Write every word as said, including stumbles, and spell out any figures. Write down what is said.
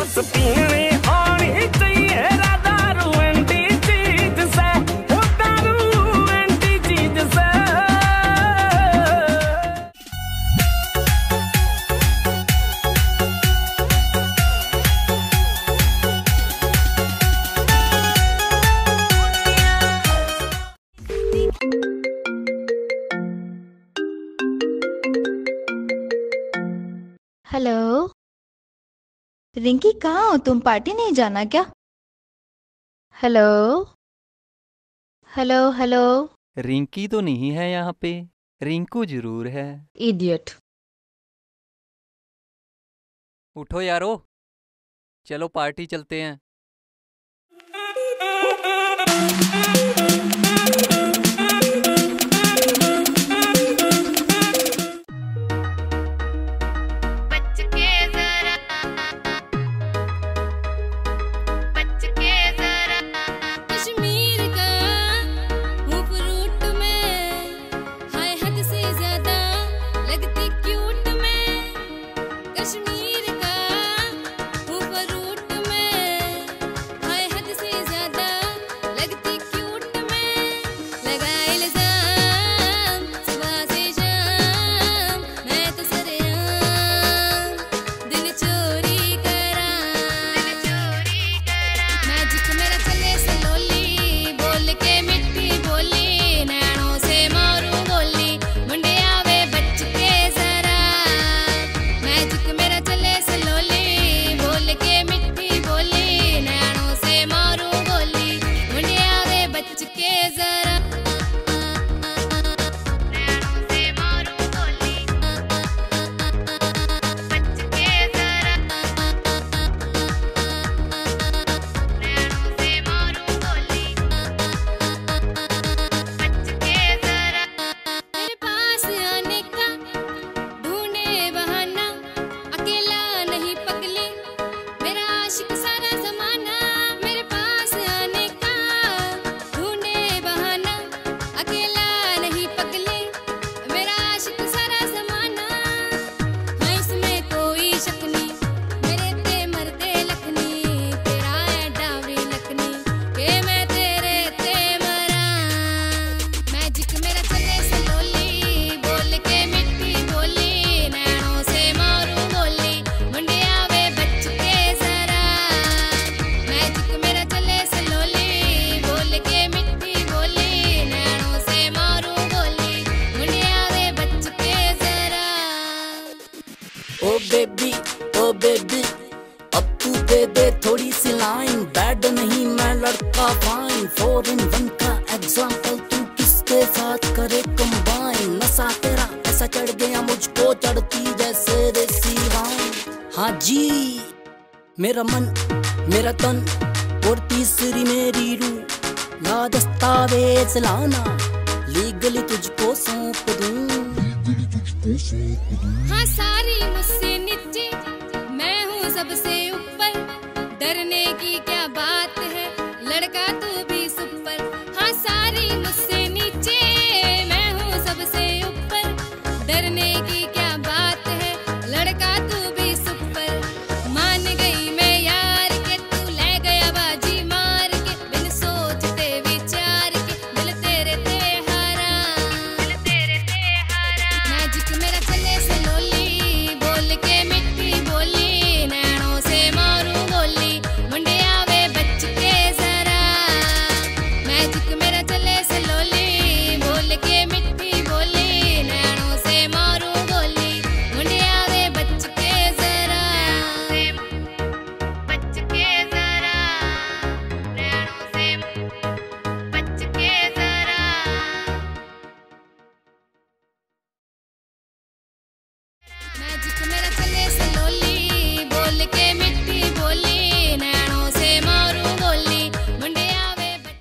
बस पीने आनी चाहिए दारू एंटी चीज से, दारू एंटी चीज से। हेलो रिंकी, कहाँ हो तुम? पार्टी नहीं जाना क्या? Hello hello hello. रिंकी तो नहीं है यहाँ पे, रिंकू जरूर है। इडियट। उठो यारो, चलो पार्टी चलते हैं। मेरा मन मेरा तन और तीसरी मेरी रूह, ला दस्तावेज लाना, लीगली तुझको सौंप दूं। हाँ सारी मुझसे नीचे, मैं हूँ सबसे ऊपर, डरने की क्या बात है, लड़का तू भी सुपर। हाँ सारी मुझसे नीचे, मैं हूँ सबसे ऊपर, डरने की क्या बात है, लड़का तू भी सुपर। मान गई Magic।